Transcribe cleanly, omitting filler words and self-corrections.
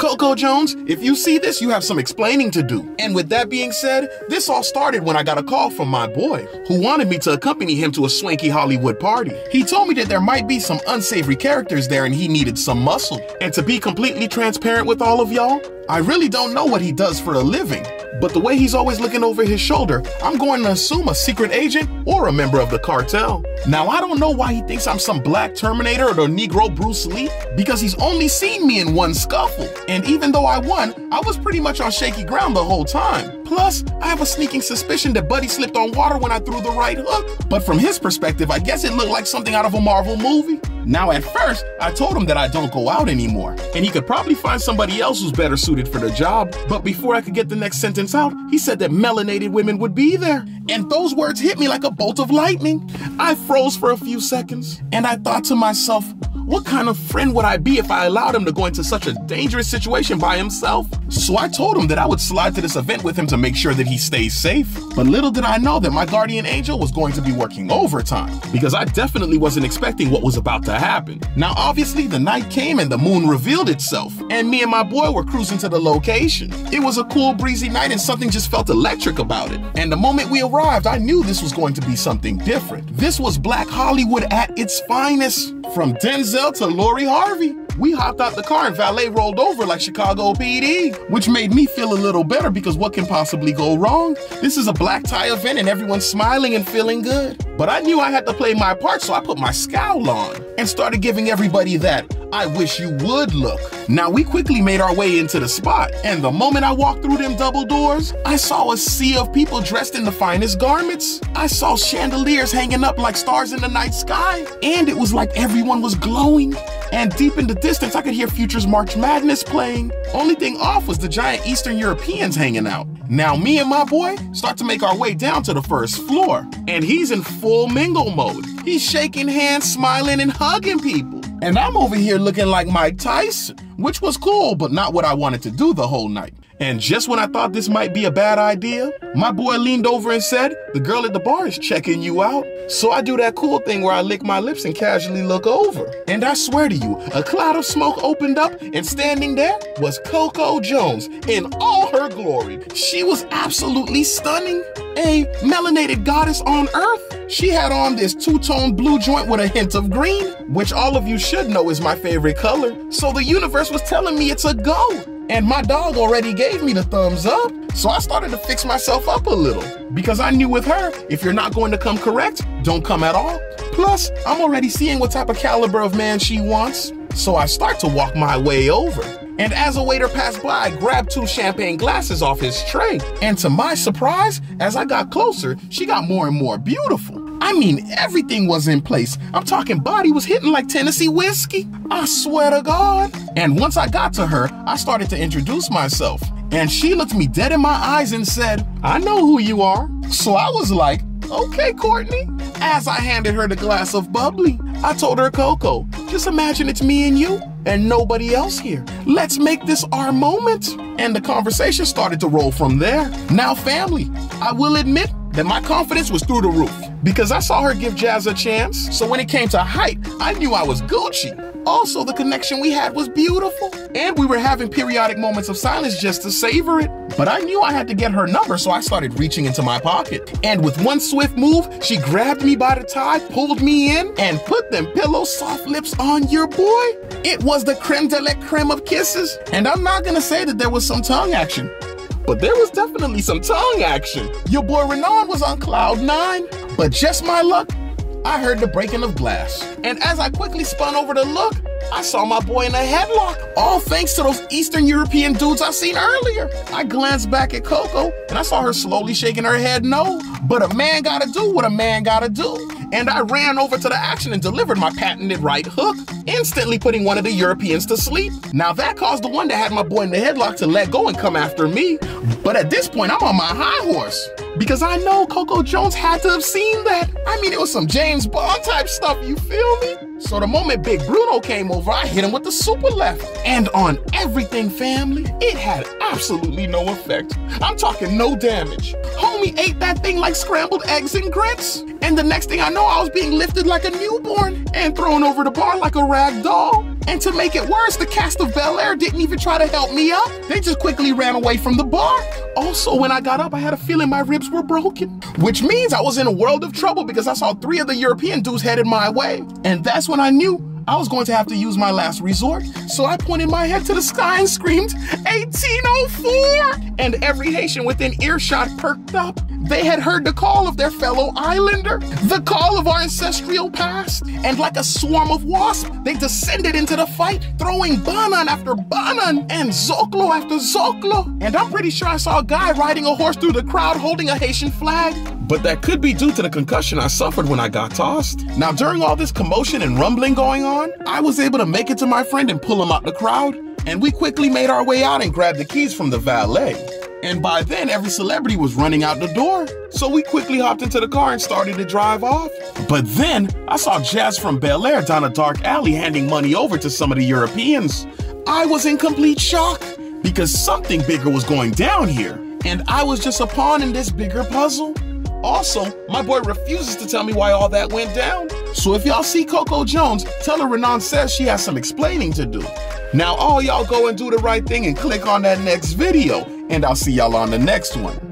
Coco Jones, if you see this, you have some explaining to do. And with that being said, this all started when I got a call from my boy, who wanted me to accompany him to a swanky Hollywood party. He told me that there might be some unsavory characters there and he needed some muscle. And to be completely transparent with all of y'all, I really don't know what he does for a living. But the way he's always looking over his shoulder, I'm going to assume a secret agent or a member of the cartel. Now, I don't know why he thinks I'm some black Terminator or the Negro Bruce Lee, because he's only seen me in one scuffle. And even though I won, I was pretty much on shaky ground the whole time. Plus, I have a sneaking suspicion that Buddy slipped on water when I threw the right hook. But from his perspective, I guess it looked like something out of a Marvel movie. Now, at first, I told him that I don't go out anymore, and he could probably find somebody else who's better suited for the job. But before I could get the next sentence out, he said that melanated women would be there. And those words hit me like a bolt of lightning. I froze for a few seconds, and I thought to myself, what kind of friend would I be if I allowed him to go into such a dangerous situation by himself? So I told him that I would slide to this event with him to make sure that he stays safe. But little did I know that my guardian angel was going to be working overtime, because I definitely wasn't expecting what was about to happen. Now, obviously, the night came and the moon revealed itself, and me and my boy were cruising to the location. It was a cool, breezy night, and something just felt electric about it. And the moment we arrived, I knew this was going to be something different. This was Black Hollywood at its finest. From Denzel to Lori Harvey. We hopped out the car and valet rolled over like Chicago PD, which made me feel a little better because what can possibly go wrong? This is a black tie event and everyone's smiling and feeling good. But I knew I had to play my part, so I put my scowl on and started giving everybody that "I wish you would" look. Now, we quickly made our way into the spot, and the moment I walked through them double doors, I saw a sea of people dressed in the finest garments. I saw chandeliers hanging up like stars in the night sky, and it was like everyone was glowing. And deep in the distance, I could hear Future's March Madness playing. Only thing off was the giant Eastern Europeans hanging out. Now, me and my boy start to make our way down to the first floor, and he's in full mingle mode. He's shaking hands, smiling, and hugging people. And I'm over here looking like Mike Tyson, which was cool, but not what I wanted to do the whole night. And just when I thought this might be a bad idea, my boy leaned over and said, "The girl at the bar is checking you out." So I do that cool thing where I lick my lips and casually look over. And I swear to you, a cloud of smoke opened up, and standing there was Coco Jones in all her glory. She was absolutely stunning. A melanated goddess on earth. She had on this two-tone blue joint with a hint of green, which all of you should know is my favorite color. So the universe was telling me it's a go. And my dog already gave me the thumbs up, so I started to fix myself up a little. Because I knew with her, if you're not going to come correct, don't come at all. Plus, I'm already seeing what type of caliber of man she wants. So I start to walk my way over. And as a waiter passed by, I grabbed two champagne glasses off his tray. And to my surprise, as I got closer, she got more and more beautiful. I mean, everything was in place. I'm talking body was hitting like Tennessee whiskey. I swear to God. And once I got to her, I started to introduce myself. And she looked me dead in my eyes and said, "I know who you are." So I was like, "Okay, Courtney." As I handed her the glass of bubbly, I told her, "Coco, just imagine it's me and you and nobody else here. Let's make this our moment." And the conversation started to roll from there. Now, family, I will admit that my confidence was through the roof, because I saw her give Jazz a chance, so when it came to height, I knew I was Gucci. Also, the connection we had was beautiful, and we were having periodic moments of silence just to savor it. But I knew I had to get her number, so I started reaching into my pocket. And with one swift move, she grabbed me by the tie, pulled me in, and put them pillow soft lips on your boy. It was the creme de la creme of kisses, and I'm not gonna say that there was some tongue action, but there was definitely some tongue action. Your boy Renan was on cloud nine. But just my luck, I heard the breaking of glass. And as I quickly spun over to look, I saw my boy in a headlock, all thanks to those Eastern European dudes I seen earlier. I glanced back at Coco, and I saw her slowly shaking her head no. But a man gotta do what a man gotta do. And I ran over to the action and delivered my patented right hook, instantly putting one of the Europeans to sleep. Now that caused the one that had my boy in the headlock to let go and come after me. But at this point, I'm on my high horse, because I know Coco Jones had to have seen that. I mean, it was some James Bond type stuff, you feel me? So the moment Big Bruno came over, I hit him with the super left. And on everything, family, it had absolutely no effect. I'm talking no damage. Homie ate that thing like scrambled eggs and grits. And the next thing I know, I was being lifted like a newborn and thrown over the bar like a rag doll. And to make it worse, the cast of Bel Air didn't even try to help me up. They just quickly ran away from the bar. Also, when I got up, I had a feeling my ribs were broken, which means I was in a world of trouble because I saw three of the European dudes headed my way. And that's when I knew I was going to have to use my last resort. So I pointed my head to the sky and screamed, 1804! And every Haitian within earshot perked up. They had heard the call of their fellow islander, the call of our ancestral past. And like a swarm of wasps, they descended into the fight, throwing banan after banan and zoclo after zoclo. And I'm pretty sure I saw a guy riding a horse through the crowd holding a Haitian flag. But that could be due to the concussion I suffered when I got tossed. Now, during all this commotion and rumbling going on, I was able to make it to my friend and pull him out the crowd. And we quickly made our way out and grabbed the keys from the valet. And by then, every celebrity was running out the door. So we quickly hopped into the car and started to drive off. But then, I saw Jazz from Bel Air down a dark alley handing money over to some of the Europeans. I was in complete shock because something bigger was going down here. And I was just a pawn in this bigger puzzle. Also, my boy refuses to tell me why all that went down. So if y'all see Coco Jones, tell her Renan says she has some explaining to do. Now all y'all go and do the right thing and click on that next video, and I'll see y'all on the next one.